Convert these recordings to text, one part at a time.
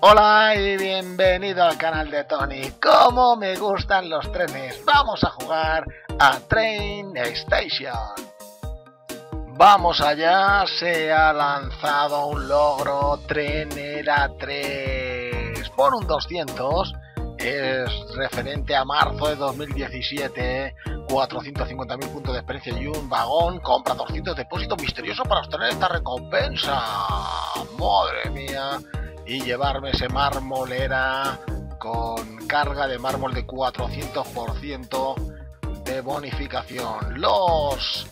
Hola y bienvenido al canal de Tony. Como me gustan los trenes, vamos a jugar a Train Station. Vamos allá, se ha lanzado un logro, Tren Era 3, por un 200, es referente a marzo de 2017, 450.000 puntos de experiencia y un vagón, compra 200 depósitos misteriosos para obtener esta recompensa. Madre mía. Y llevarme ese marmolera con carga de mármol de 400% de bonificación. Los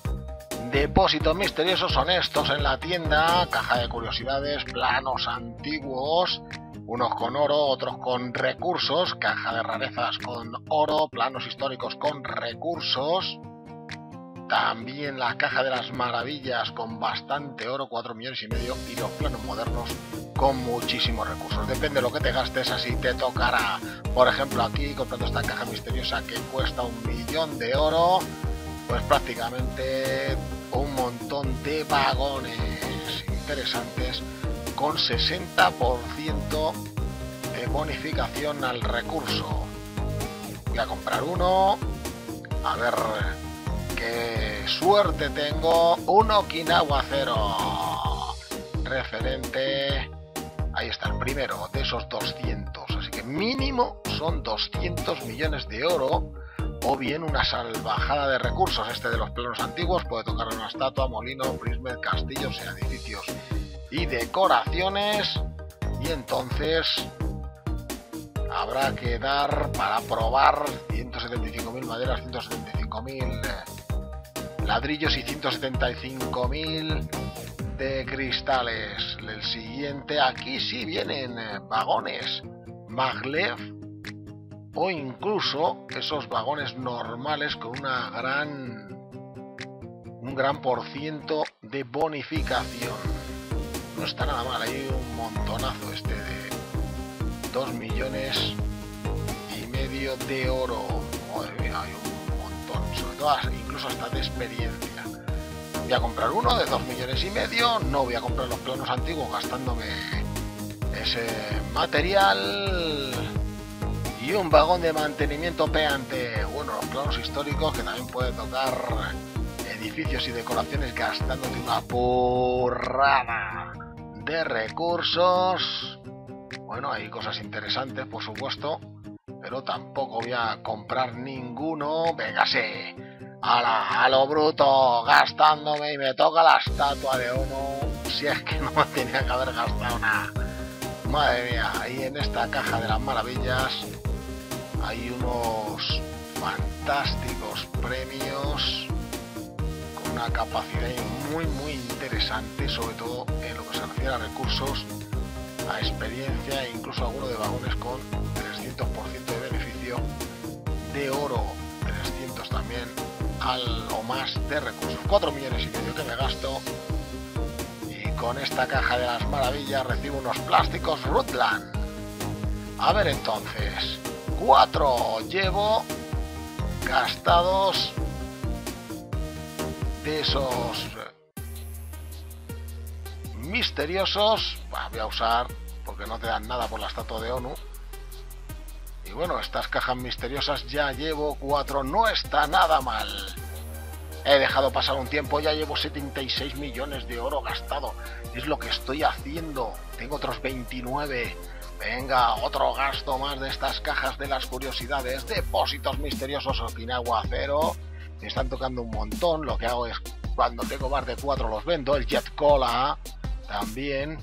depósitos misteriosos son estos en la tienda, caja de curiosidades, planos antiguos, unos con oro, otros con recursos, caja de rarezas con oro, planos históricos con recursos. También la caja de las maravillas con bastante oro, 4 millones y medio, y los planos modernos con muchísimos recursos. Depende de lo que te gastes, así te tocará. Por ejemplo, aquí comprando esta caja misteriosa que cuesta 1 millón de oro, pues prácticamente un montón de vagones interesantes con 60% de bonificación al recurso. Voy a comprar uno, a ver. ¡Qué suerte tengo! Un Okinawa Cero, referente. Ahí está el primero de esos 200. Así que mínimo son 200 millones de oro. O bien una salvajada de recursos. Este de los planos antiguos puede tocar una estatua, molino, prisma, castillos, o sea, edificios y decoraciones. Y entonces habrá que dar para probar 175.000 maderas, 175.000... ladrillos y 175.000 de cristales. El siguiente, aquí sí vienen vagones maglev o incluso esos vagones normales con un gran porciento de bonificación. No está nada mal, hay un montonazo este de 2 millones y medio de oro. Madre mía, hay un sobre todo incluso hasta de experiencia. Voy a comprar uno de 2 millones y medio. No voy a comprar los planos antiguos gastándome ese material. Y un vagón de mantenimiento peante. Bueno, los planos históricos que también puede tocar edificios y decoraciones gastándote una burrada de recursos. Bueno, hay cosas interesantes, por supuesto, pero tampoco voy a comprar ninguno. Véngase a lo bruto, gastándome, y me toca la estatua de uno, si es que no me tenía que haber gastado nada. Madre mía, ahí en esta caja de las maravillas hay unos fantásticos premios con una capacidad muy interesante, sobre todo en lo que se refiere a recursos, a experiencia e incluso alguno de vagones con 300% de beneficio de oro, 300 también al o más de recursos, 4 millones y medio que me gasto. Y con esta caja de las maravillas recibo unos plásticos Rutland. A ver, entonces 4 llevo gastados de esos misteriosos. Bah, voy a usar porque no te dan nada por la estatua de ONU. Y bueno, estas cajas misteriosas ya llevo 4, no está nada mal. He dejado pasar un tiempo, ya llevo 76 millones de oro gastado. Es lo que estoy haciendo, tengo otros 29. Venga, otro gasto más de estas cajas de las curiosidades. Depósitos misteriosos Okinawa Cero. Me están tocando un montón, lo que hago es cuando tengo más de 4 los vendo. El Jet Cola también.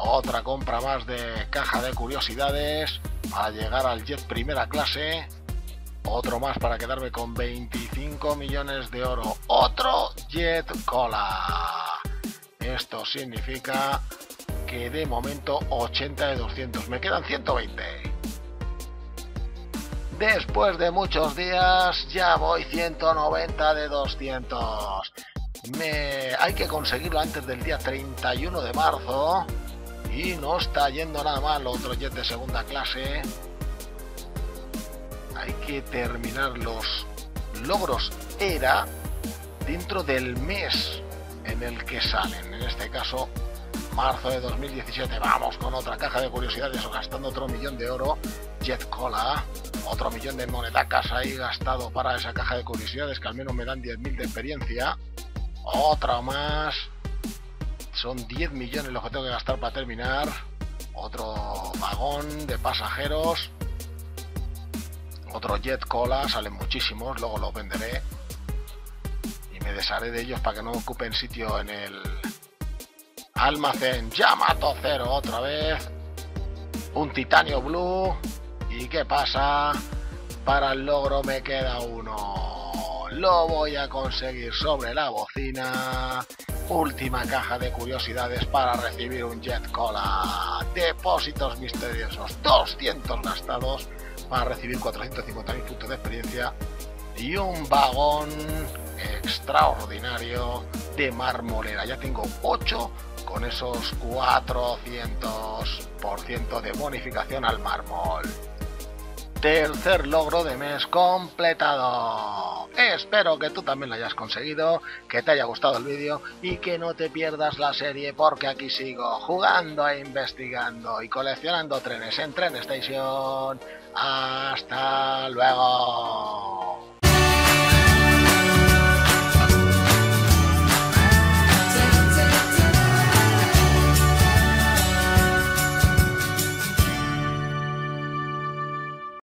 Otra compra más de caja de curiosidades para llegar al jet primera clase. Otro más para quedarme con 25 millones de oro. Otro Jet Cola. Esto significa que de momento 80 de 200. Me quedan 120. Después de muchos días ya voy 190 de 200. Hay que conseguirlo antes del día 31 de marzo. Y no está yendo nada mal. Otro jet de segunda clase. Hay que terminar los logros ERA dentro del mes en el que salen. En este caso marzo de 2017, vamos con otra caja de curiosidades o gastando otro millón de oro. Jet Cola, otro millón de monedacas ahí gastado para esa caja de curiosidades que al menos me dan 10.000 de experiencia. Otra más, son 10 millones los que tengo que gastar para terminar. Otro vagón de pasajeros, otro Jet Cola, salen muchísimos, luego los venderé y me desharé de ellos para que no ocupen sitio en el almacén. Yamato Cero otra vez, un Titanio Blue, y qué pasa, para el logro me queda uno, lo voy a conseguir sobre la bocina. Última caja de curiosidades para recibir un Jet Cola. Depósitos misteriosos, 200 gastados para recibir 450.000 puntos de experiencia y un vagón extraordinario de marmolera. Ya tengo 8 con esos 400% de bonificación al mármol. Tercer logro de mes completado. Espero que tú también lo hayas conseguido, que te haya gustado el vídeo y que no te pierdas la serie, porque aquí sigo jugando e investigando y coleccionando trenes en Train Station. ¡Hasta luego!